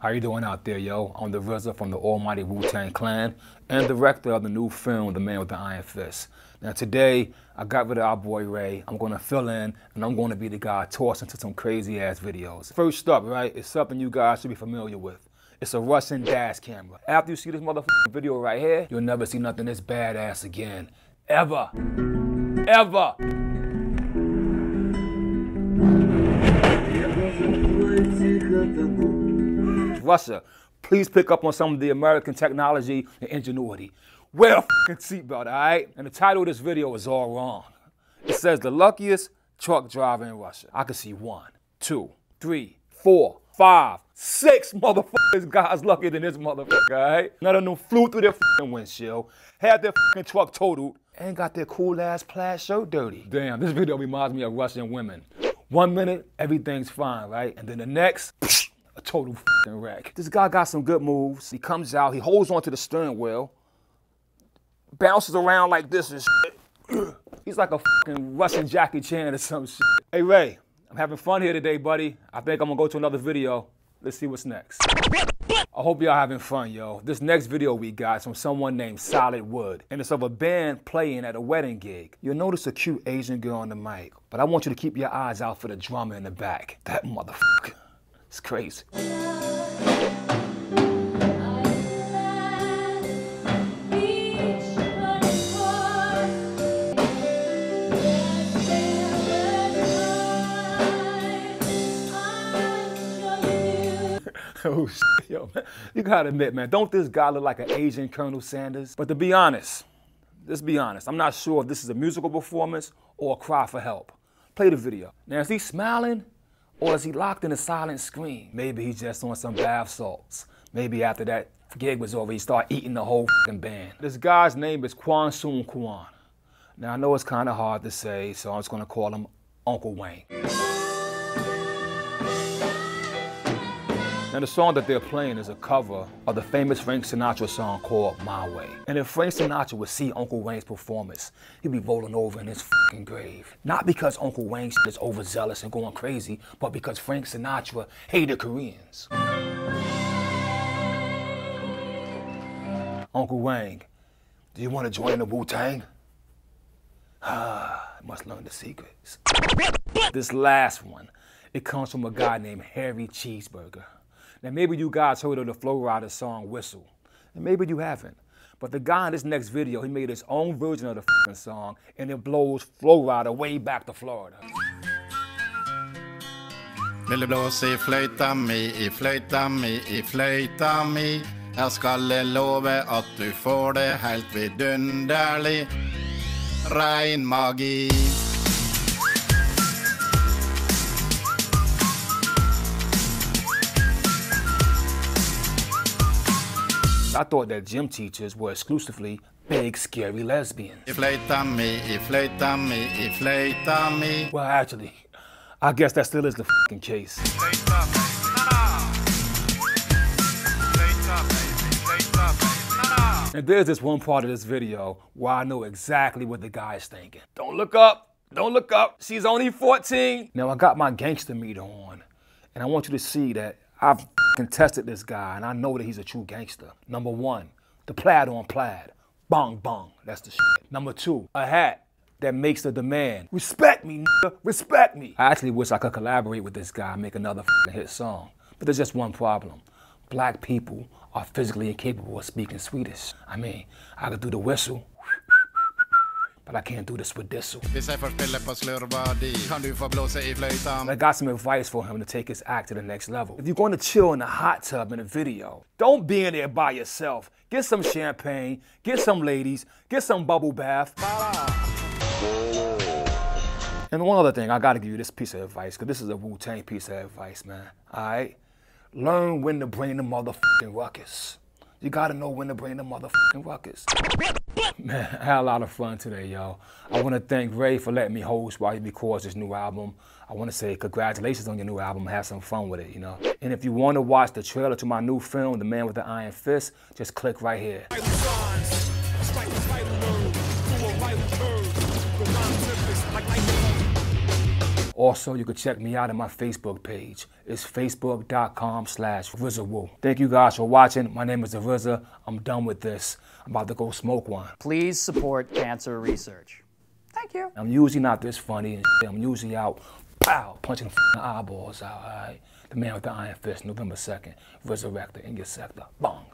How you doing out there, yo? I'm the RZA from the almighty Wu Tang Clan and director of the new film, The Man with the Iron Fist. Now today, I got rid of our boy Ray. I'm gonna fill in and I'm gonna be the guy tossed into some crazy ass videos. First up, right, it's something you guys should be familiar with. It's a Russian dash camera. After you see this motherfucking video right here, you'll never see nothing this badass again. Ever. Ever. Russia, please pick up on some of the American technology and ingenuity. Wear a fucking seatbelt, all right? And the title of this video is all wrong. It says the luckiest truck driver in Russia. I can see 1, 2, 3, 4, 5, 6 motherfuckers guys luckier than this motherfucker, all right? None of them flew through their fucking windshield, had their fucking truck totaled, and got their cool ass plaid shirt dirty. Damn, this video reminds me of Russian women. 1 minute, everything's fine, right? And then the next, a total f***ing wreck. This guy got some good moves. He comes out, he holds onto the steering wheel, bounces around like this and shit. He's like a f***ing Russian Jackie Chan or some shit. Hey Ray, I'm having fun here today, buddy. I think I'm gonna go to another video. Let's see what's next. I hope y'all having fun, yo. This next video we got is from someone named Solid Wood, and it's of a band playing at a wedding gig. You'll notice a cute Asian girl on the mic, but I want you to keep your eyes out for the drummer in the back. That motherfucker. It's crazy. Oh shit, yo, man. You gotta admit, man, don't this guy look like an Asian Colonel Sanders? But to be honest, let's be honest, I'm not sure if this is a musical performance or a cry for help. Play the video. Now, is he smiling? Or is he locked in a silent scream? Maybe he's just on some bath salts. Maybe after that gig was over, he started eating the whole f***ing band. This guy's name is Kwan Soon Kwan. Now I know it's kind of hard to say, so I'm just gonna call him Uncle Wayne. Now the song that they're playing is a cover of the famous Frank Sinatra song called My Way. And if Frank Sinatra would see Uncle Wayne's performance, he'd be rolling over in his f***ing grave. Not because Uncle Wayne is overzealous and going crazy, but because Frank Sinatra hated Koreans. Uncle Wayne, do you want to join the Wu-Tang? Ah, must learn the secrets. This last one, it comes from a guy named Harry Cheeseburger. Now maybe you guys heard of the Flo Rida song Whistle, and maybe you haven't. But the guy in this next video, he made his own version of the f***ing song, and it blows Flo Rida way back to Florida. Vill du blåsa I flöjta mig, I flöjta mig, I flöjta mig. Jag skulle love att du får det helt vidunderlig, rein magi. I thought that gym teachers were exclusively big, scary lesbians. Well, actually, I guess that still is the f***ing case. And there's this one part of this video where I know exactly what the guy is thinking. Don't look up, don't look up, she's only 14. Now I got my gangster meter on, and I want you to see that I've contested this guy, and I know that he's a true gangster. Number one, the plaid on plaid. Bong, bong, that's the shit. Number two, a hat that makes the demand. Respect me, nigga, respect me. I actually wish I could collaborate with this guy and make another hit song. But there's just one problem. Black people are physically incapable of speaking Swedish. I mean, I could do the whistle, but I can't do this with this one. I got some advice for him to take his act to the next level. If you're going to chill in a hot tub in a video, don't be in there by yourself. Get some champagne, get some ladies, get some bubble bath. And one other thing, I gotta give you this piece of advice, because this is a Wu-Tang piece of advice, man, all right? Learn when to bring the motherfucking ruckus. You gotta know when to bring the motherfucking ruckus. Man, I had a lot of fun today, y'all. I wanna thank Ray for letting me host while he records his new album. I wanna say congratulations on your new album. Have some fun with it, you know? And if you wanna watch the trailer to my new film, The Man with the Iron Fist, just click right here. Also, you can check me out on my Facebook page. It's facebook.com/RZAWu. Thank you guys for watching. My name is RZA. I'm done with this. I'm about to go smoke one. Please support cancer research. Thank you. I'm usually not this funny and shit. I'm usually out, pow, punching the eyeballs out, all right? The Man with the Iron Fist, November 2nd. Resurrector in your sector. Bong.